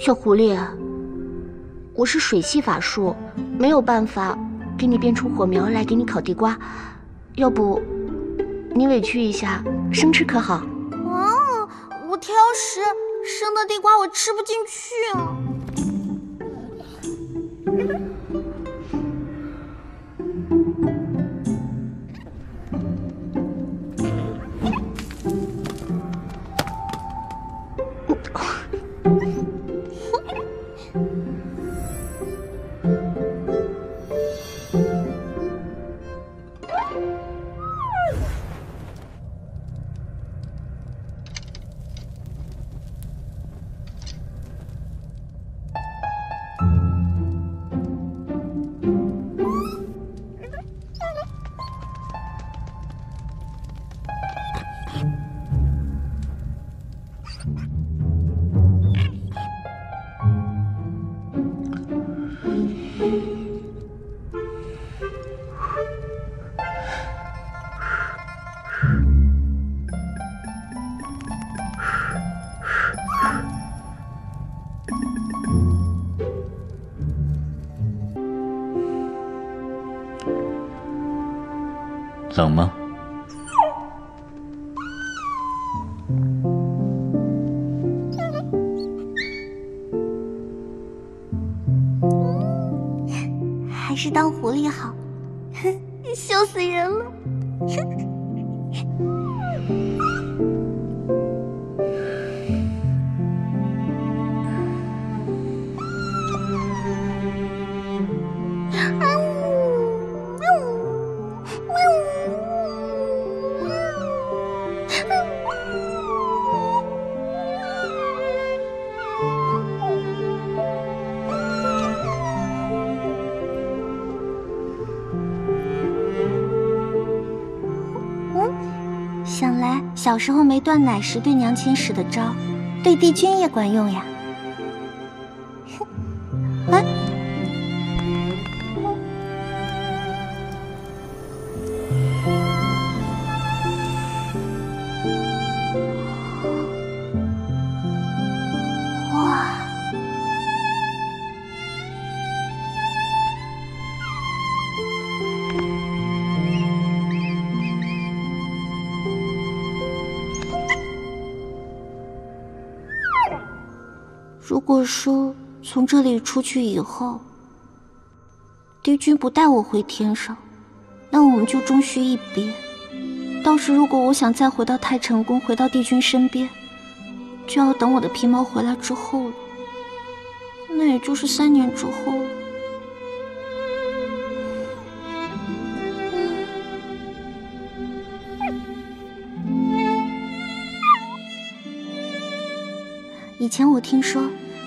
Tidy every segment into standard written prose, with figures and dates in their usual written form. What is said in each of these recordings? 小狐狸，我是水系法术，没有办法给你变出火苗来给你烤地瓜，要不你委屈一下，生吃可好？哦，我挑食，生的地瓜我吃不进去啊。 冷吗？还是当狐狸好，笑死人了。小时候没断奶时对娘亲使的招，对帝君也管用呀。哎，哇！如果说从这里出去以后，帝君不带我回天上，那我们就终须一别。到时如果我想再回到太晨宫，回到帝君身边，就要等我的皮毛回来之后了。那也就是3年之后了。以前我听说，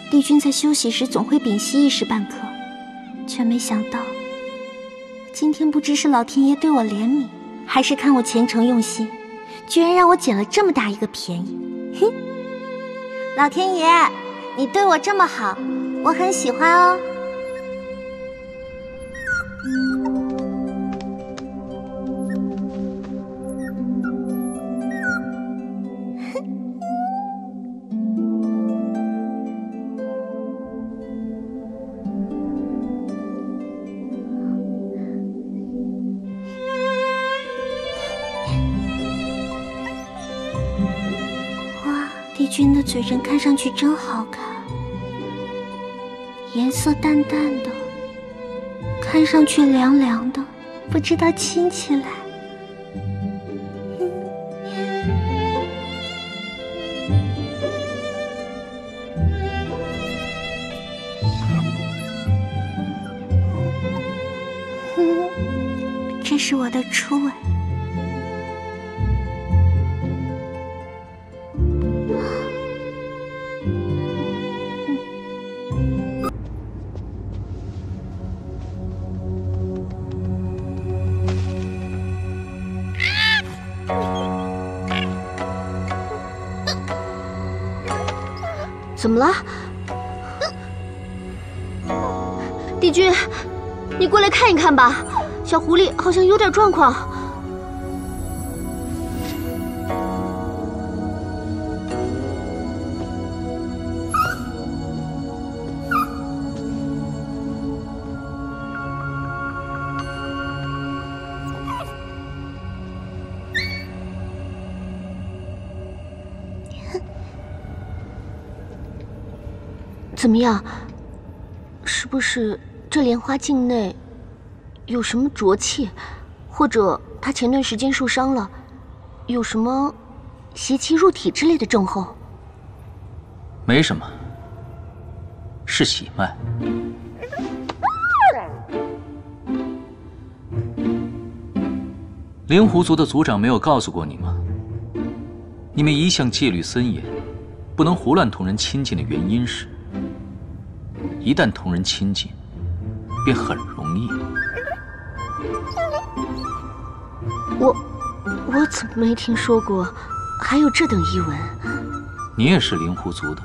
帝君在休息时总会屏息一时半刻，却没想到，今天不知是老天爷对我怜悯，还是看我虔诚用心，居然让我捡了这么大一个便宜。嘿，老天爷，你对我这么好，我很喜欢哦。 帝君的嘴唇看上去真好看，颜色淡淡的，看上去凉凉的，不知道亲起来。 这是我的初吻。怎么了？帝君，你过来看一看吧。 小狐狸好像有点状况。怎么样？是不是这莲花境内有什么浊气，或者他前段时间受伤了，有什么邪气入体之类的症候？没什么，是喜脉。 灵狐族的族长没有告诉过你吗？你们一向戒律森严，不能胡乱同人亲近的原因是，一旦同人亲近，便很容易。我怎么没听说过还有这等异闻？你也是灵狐族的？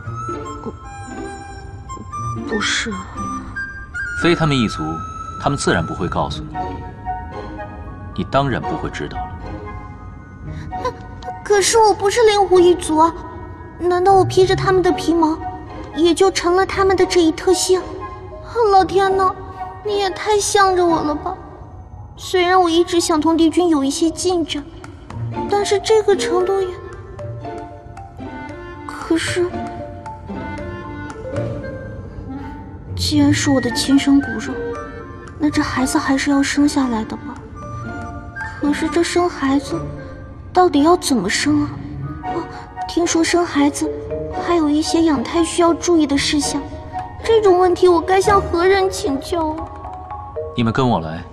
不是。非他们一族，他们自然不会告诉你。 你当然不会知道了。可是我不是灵狐一族啊，难道我披着他们的皮毛，也就成了他们的这一特性？老天呐，你也太向着我了吧！虽然我一直想同敌军有一些进展，但是这个程度也……可是，既然是我的亲生骨肉，那这孩子还是要生下来的吧？ 可是这生孩子，到底要怎么生啊？哦，听说生孩子还有一些养胎需要注意的事项，这种问题我该向何人请教啊？你们跟我来。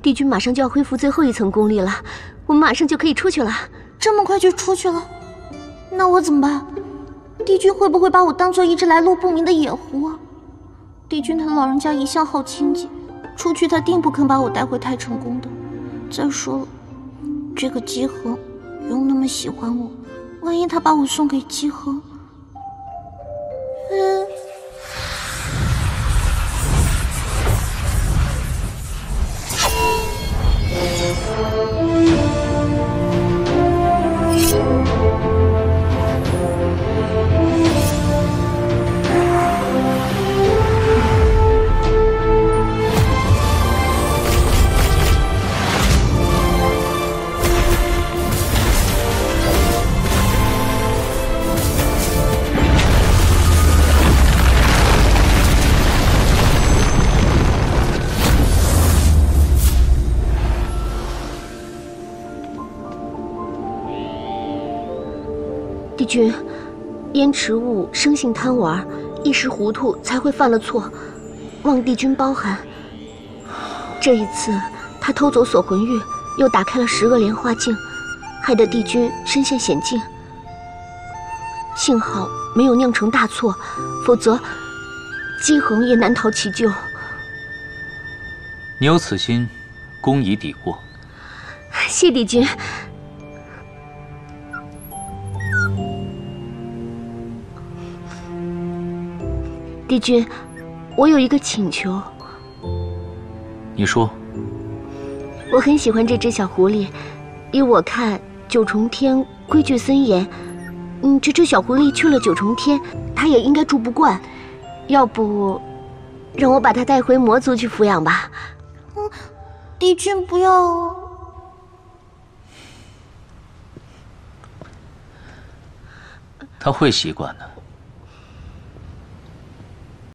帝君马上就要恢复最后一层功力了，我们马上就可以出去了。这么快就出去了？那我怎么办？ 帝君会不会把我当做一只来路不明的野狐啊？帝君他老人家一向好清洁，出去他定不肯把我带回太成宫的。再说了，这个姬恒又那么喜欢我，万一他把我送给姬恒……君，湮池物生性贪玩，一时糊涂才会犯了错，望帝君包涵。这一次，他偷走锁魂玉，又打开了10个莲花镜，害得帝君身陷险境。幸好没有酿成大错，否则姬恒也难逃其咎。你有此心，功已抵过。谢帝君。 帝君，我有一个请求。你说。我很喜欢这只小狐狸，依我看，九重天规矩森严，这只小狐狸去了九重天，它也应该住不惯。要不，让我把它带回魔族去抚养吧。帝君不要哦。他会习惯的。